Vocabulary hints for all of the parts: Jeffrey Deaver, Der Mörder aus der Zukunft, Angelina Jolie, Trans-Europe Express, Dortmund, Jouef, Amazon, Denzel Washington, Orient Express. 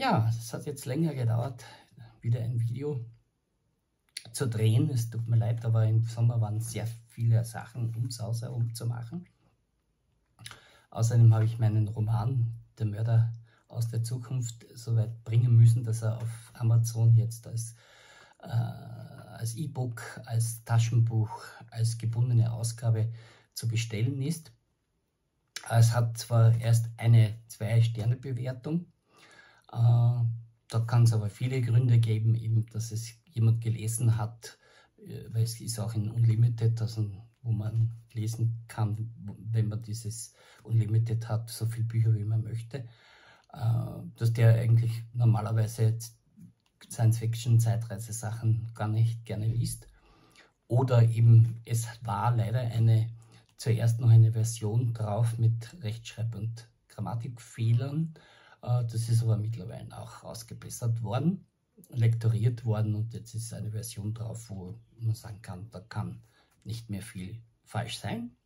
Ja, es hat jetzt länger gedauert, wieder ein Video zu drehen. Es tut mir leid, aber im Sommer waren sehr viele Sachen ums Haus herum zu machen. Außerdem habe ich meinen Roman, Der Mörder aus der Zukunft, so weit bringen müssen, dass er auf Amazon jetzt als E-Book, als Taschenbuch, als gebundene Ausgabe zu bestellen ist. Es hat zwar erst eine 2-Sterne-Bewertung, da kann es aber viele Gründe geben, eben, dass es jemand gelesen hat, weil es ist auch in Unlimited, also, wo man lesen kann, wenn man dieses Unlimited hat, so viele Bücher wie man möchte, dass der eigentlich normalerweise Science-Fiction, Zeitreise-Sachen gar nicht gerne liest. Oder eben, es war leider zuerst noch eine Version drauf mit Rechtschreib- und Grammatikfehlern. Das ist aber mittlerweile auch ausgebessert worden, lektoriert worden, und jetzt ist eine Version drauf, wo man sagen kann, da kann nicht mehr viel falsch sein.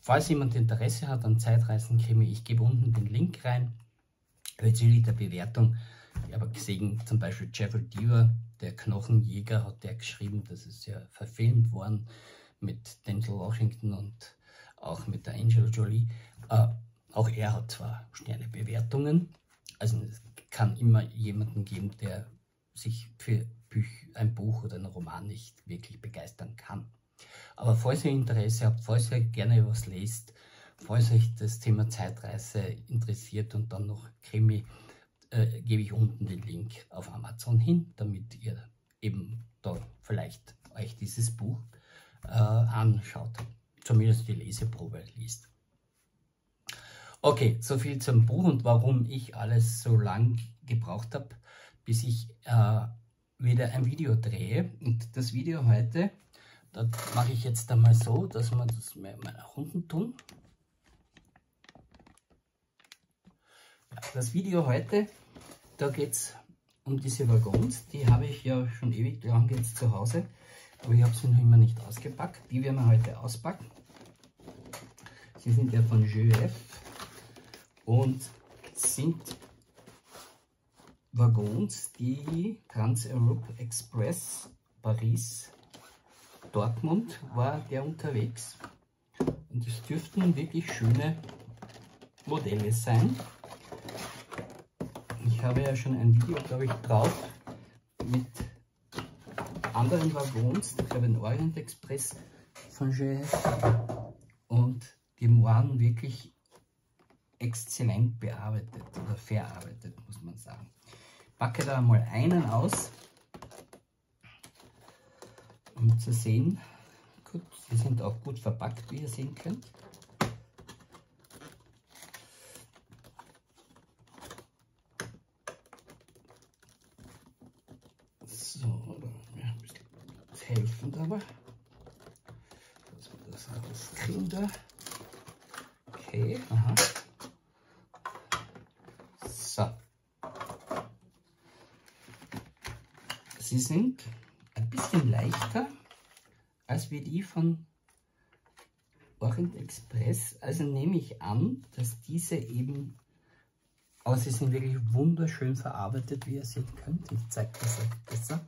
Falls jemand Interesse hat an Zeitreisen-Krimi, ich gebe unten den Link rein. Bezüglich der Bewertung, ich habe gesehen, zum Beispiel Jeffrey Deaver, der Knochenjäger, hat der geschrieben, das ist ja verfilmt worden mit Denzel Washington und auch mit der Angelina Jolie. Auch er hat zwar Sternebewertungen, also es kann immer jemanden geben, der sich für ein Buch oder einen Roman nicht wirklich begeistern kann. Aber falls ihr Interesse habt, falls ihr gerne was lest, falls euch das Thema Zeitreise interessiert und dann noch Krimi, gebe ich unten den Link auf Amazon hin, damit ihr eben da vielleicht euch dieses Buch anschaut, zumindest die Leseprobe liest. Okay, so viel zum Buch und warum ich alles so lang gebraucht habe, bis ich wieder ein Video drehe. Und das Video heute, das mache ich jetzt einmal so, dass wir das mit meinen Hunden tun. Das Video heute, da geht es um diese Waggons, die habe ich ja schon ewig lang jetzt zu Hause, aber ich habe sie noch immer nicht ausgepackt. Die werden wir heute auspacken. Sie sind ja von Jouef und sind Waggons, die Trans-Europe Express, Paris, Dortmund war der unterwegs. Und es dürften wirklich schöne Modelle sein. Ich habe ja schon ein Video, glaube ich, drauf mit anderen Waggons, ich habe den Orient Express von Jouef, und die waren wirklich exzellent bearbeitet oder verarbeitet, muss man sagen. Ich packe da mal einen aus, um zu sehen. Gut, sie sind auch gut verpackt, wie ihr sehen könnt. Helfend aber, dass wir das rauskriegen da. Okay, aha. So. Sie sind ein bisschen leichter als wie die von Orient Express. Also nehme ich an, dass diese eben, aber sie sind wirklich wunderschön verarbeitet, wie ihr sehen könnt. Ich zeige das euch besser.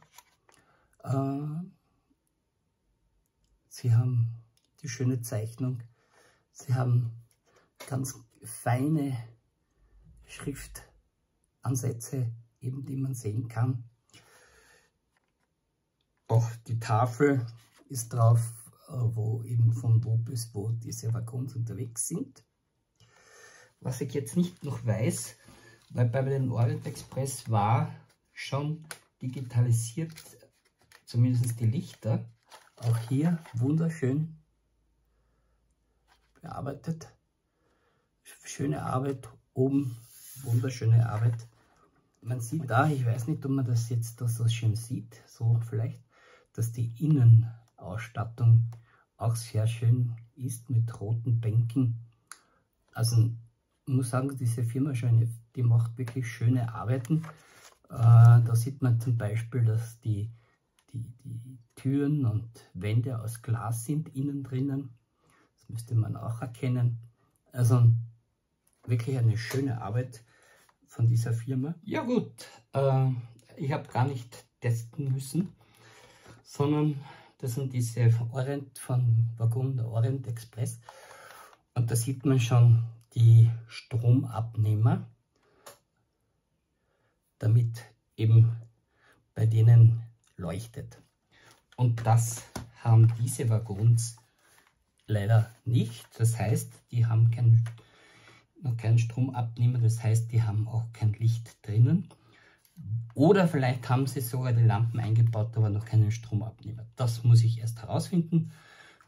Sie haben die schöne Zeichnung, sie haben ganz feine Schriftansätze, eben die man sehen kann. Auch die Tafel ist drauf, wo eben von wo bis wo diese Waggons unterwegs sind. Was ich jetzt nicht noch weiß, weil bei den Orient Express war schon digitalisiert, zumindest die Lichter. Auch hier wunderschön bearbeitet, schöne Arbeit, oben wunderschöne Arbeit. Man sieht da, ich weiß nicht, ob man das jetzt so schön sieht, so vielleicht, dass die Innenausstattung auch sehr schön ist mit roten Bänken. Also ich muss sagen, diese Firma, die macht wirklich schöne Arbeiten. Da sieht man zum Beispiel, dass die Türen und Wände aus Glas sind innen drinnen. Das müsste man auch erkennen. Also wirklich eine schöne Arbeit von dieser Firma? Ja gut, ich habe gar nicht testen müssen, sondern das sind diese Orient von Waggon, der Orient Express. Und da sieht man schon die Stromabnehmer, damit eben bei denen leuchtet. Und das haben diese Waggons leider nicht. Das heißt, die haben noch keinen Stromabnehmer, das heißt, die haben auch kein Licht drinnen. Oder vielleicht haben sie sogar die Lampen eingebaut, aber noch keinen Stromabnehmer. Das muss ich erst herausfinden,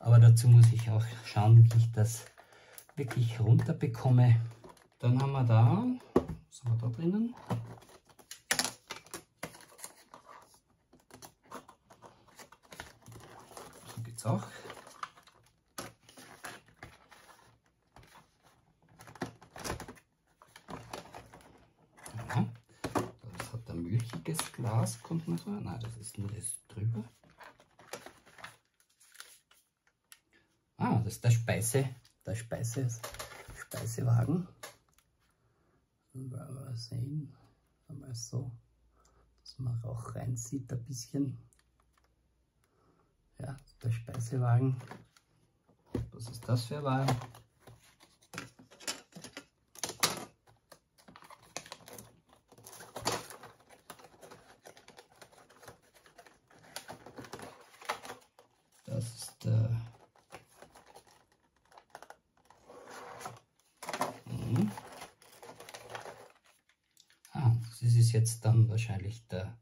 aber dazu muss ich auch schauen, wie ich das wirklich runter bekomme. Dann haben wir da, was haben wir da drinnen? So geht's auch. Glas kommt man so, nein, das ist nur das drüber. Ah, das ist der Speisewagen. Mal sehen, mal so, dass man auch reinsieht ein bisschen. Ja, der Speisewagen. Was ist das für ein Wagen? Das ist jetzt dann wahrscheinlich der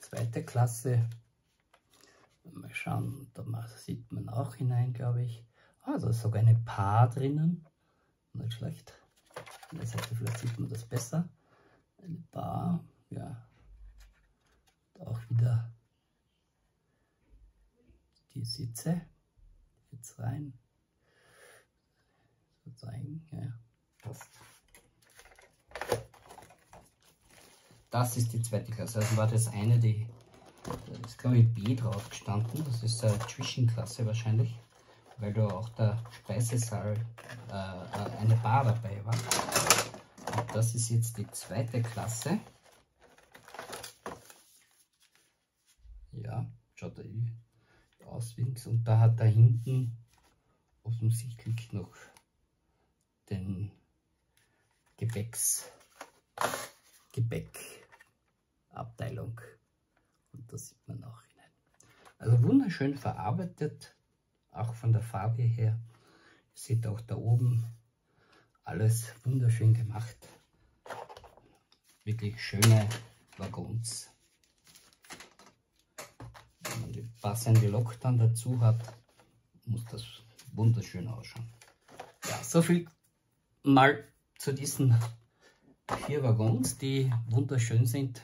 zweite Klasse. Mal schauen, da sieht man auch hinein, glaube ich. Ah, da ist sogar eine Paar drinnen. Nicht schlecht. An der Seite vielleicht sieht man das besser. Eine Paar, ja. Auch wieder die Sitze. Jetzt rein. So zeigen, ja, passt. Das ist die zweite Klasse, also war das eine, die, da ist glaube ich B drauf gestanden, das ist eine Zwischenklasse wahrscheinlich, weil da auch der Speisesaal, eine Bar dabei war. Und das ist jetzt die zweite Klasse. Ja, schaut da aus links und da hat da hinten offensichtlich noch den Gepäckabteilung und da sieht man auch hinein. Also wunderschön verarbeitet, auch von der Farbe her. Ihr seht auch da oben alles wunderschön gemacht. Wirklich schöne Waggons. Wenn man die passende Lok dann dazu hat, muss das wunderschön ausschauen. Ja, so viel mal zu diesen 4 Waggons, die wunderschön sind.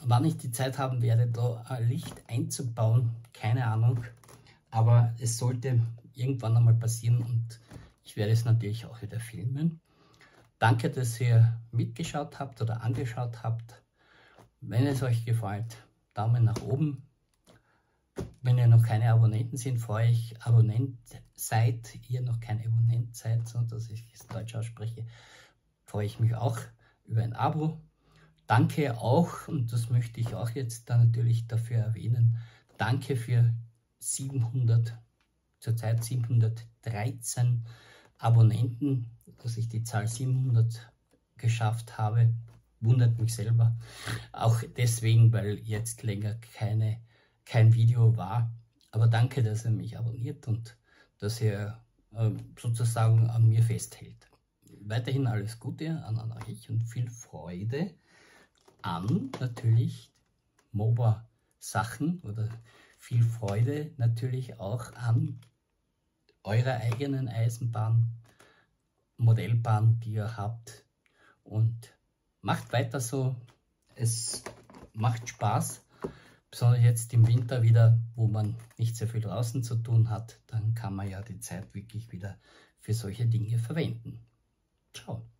Wann ich die Zeit haben werde, da ein Licht einzubauen, keine Ahnung, aber es sollte irgendwann einmal passieren und ich werde es natürlich auch wieder filmen. Danke, dass ihr mitgeschaut habt oder angeschaut habt. Wenn es euch gefällt, Daumen nach oben. Wenn ihr noch keine Abonnenten sind, freue ich mich, ihr noch kein Abonnent seid, so dass ich es Deutsch ausspreche, freue ich mich auch über ein Abo. Danke auch, und das möchte ich auch jetzt dann natürlich dafür erwähnen, danke für 700, zurzeit 713 Abonnenten, dass ich die Zahl 700 geschafft habe, wundert mich selber. Auch deswegen, weil jetzt länger kein Video war, aber danke, dass ihr mich abonniert und dass ihr sozusagen an mir festhält. Weiterhin alles Gute an euch und viel Freude an natürlich MOBA-Sachen oder viel Freude natürlich auch an eurer eigenen Eisenbahn, Modellbahn, die ihr habt, und macht weiter so, es macht Spaß. Besonders jetzt im Winter wieder, wo man nicht sehr viel draußen zu tun hat, dann kann man ja die Zeit wirklich wieder für solche Dinge verwenden. Ciao.